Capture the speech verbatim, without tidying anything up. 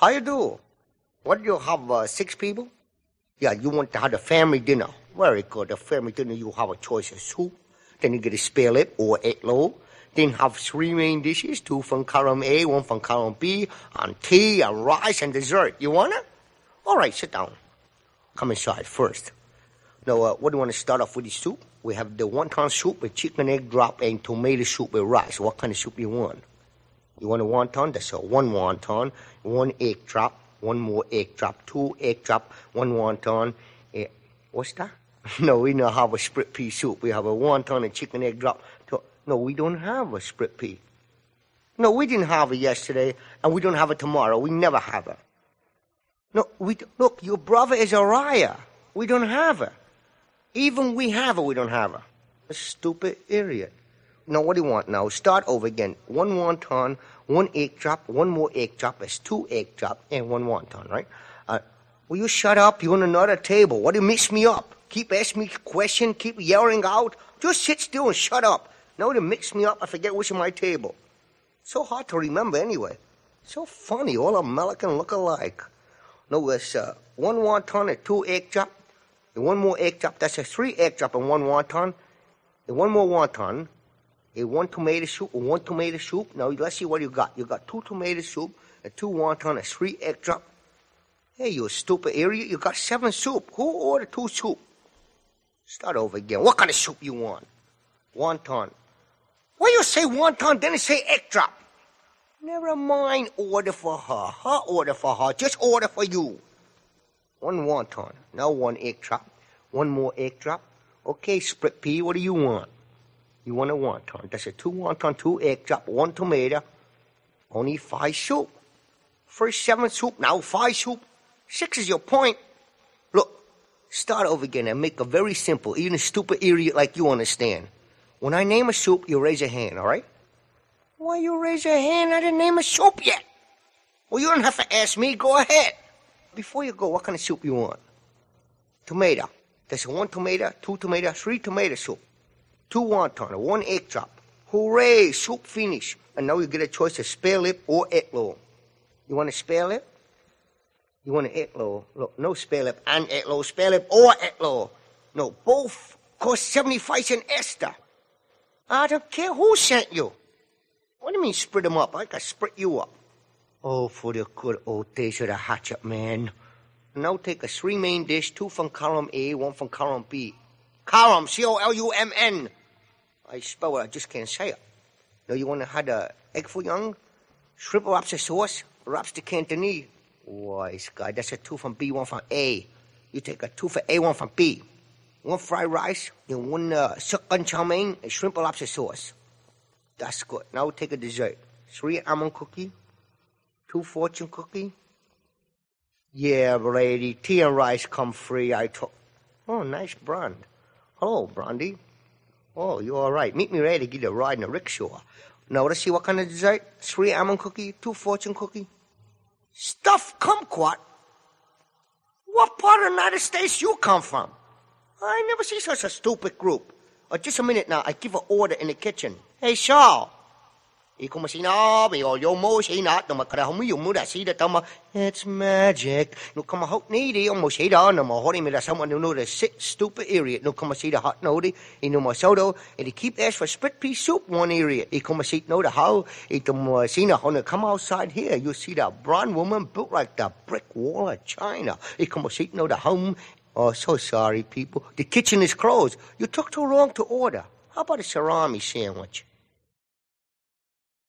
How you do? What do you have, uh, six people? Yeah, you want to have a family dinner. Very good. A family dinner, you have a choice of soup. Then you get a spare rib or egg roll. Then have three main dishes, two from column A, one from column B, and tea and rice and dessert. You want it? All right, sit down. Come inside first. Now, uh, what do you want to start off with the soup? We have the wonton soup with chicken egg drop and tomato soup with rice. What kind of soup you want? You want a wonton? That's a one wonton, one egg drop, one more egg drop, two egg drop, one wonton. Eh, what's that? No, we don't have a split pea soup. We have a wonton and chicken egg drop. No, we don't have a split pea. No, we didn't have it yesterday, and we don't have it tomorrow. We never have it. No, we look. Your brother is a liar. We don't have it. Even we have it, we don't have it. A stupid idiot. Now, what do you want now? Start over again. One wonton, one egg drop, one more egg drop. That's two egg drop and one wonton, right? Uh, will you shut up? You're on another table. What do you mix me up? Keep asking me questions, keep yelling out. Just sit still and shut up. Now they mix me up. I forget which is my table. So hard to remember anyway. So funny. All American look alike. No, it's uh, one wonton and two egg drop. And one more egg drop. That's a three egg drop and one wonton. And one more wonton. A one tomato soup, and one tomato soup. Now, let's see what you got. You got two tomato soup, and two wonton, and three egg drop. Hey, you stupid idiot. You got seven soup. Who ordered two soup? Start over again. What kind of soup you want? Wonton. Why you say wonton, then you say egg drop? Never mind order for her. Her order for her. Just order for you. One wonton. Now one egg drop. One more egg drop. Okay, split pea, what do you want? You want a wonton. That's a two wonton, two egg drop, one tomato. Only five soup. First seven soup, now five soup. Six is your point. Look, start over again and make it very simple. Even a stupid idiot like you understand. When I name a soup, you raise a hand, all right? Why you raise a hand? I didn't name a soup yet. Well, you don't have to ask me. Go ahead. Before you go, what kind of soup you want? Tomato. That's one tomato, two tomato, three tomato soup. Two wonton, one egg drop. Hooray, soup finish. And now you get a choice of spare rib or egg roll. You want a spare rib? You want an egg roll? Look, no spare rib and egg roll, spare rib or egg roll. No, both cost seventy-five cents extra. I don't care who sent you. What do you mean split them up? I can split you up. Oh, for the good old days of the hatchet, man. Now take a three main dish, two from column A, one from column B. Column, C O L U M N. I spell it, I just can't say it. Now you want to have the egg foo young, shrimp lobster sauce, lobster Cantonese. Wise guy, that's a two from B, one from A. You take a two from A, one from B. One fried rice, and one uh, succulent chow mein, and shrimp lobster sauce. That's good. Now take a dessert. Three almond cookie, two fortune cookie. Yeah, lady, tea and rice come free, I took. Oh, nice brand. Hello, Brandy. Oh, you all right. Meet me ready to get a ride in a rickshaw. Now, let's see what kind of dessert. Three almond cookie, two fortune cookie. Stuffed kumquat? What part of the United States you come from? I never see such a stupid group. Oh, just a minute now. I give an order in the kitchen. Hey, Shaw. It's magic. No come hot needy almost hate on them or holding me that someone who know the sick stupid idiot. No come see the hot noddy, he no more soda, and he keep ask for split pea soup one idiot. He come see know the how it more seen a come outside here. You see that brown woman built like the brick wall of China. He come see know the home. Oh, so sorry people. The kitchen is closed. You took too long to order. How about a salami sandwich?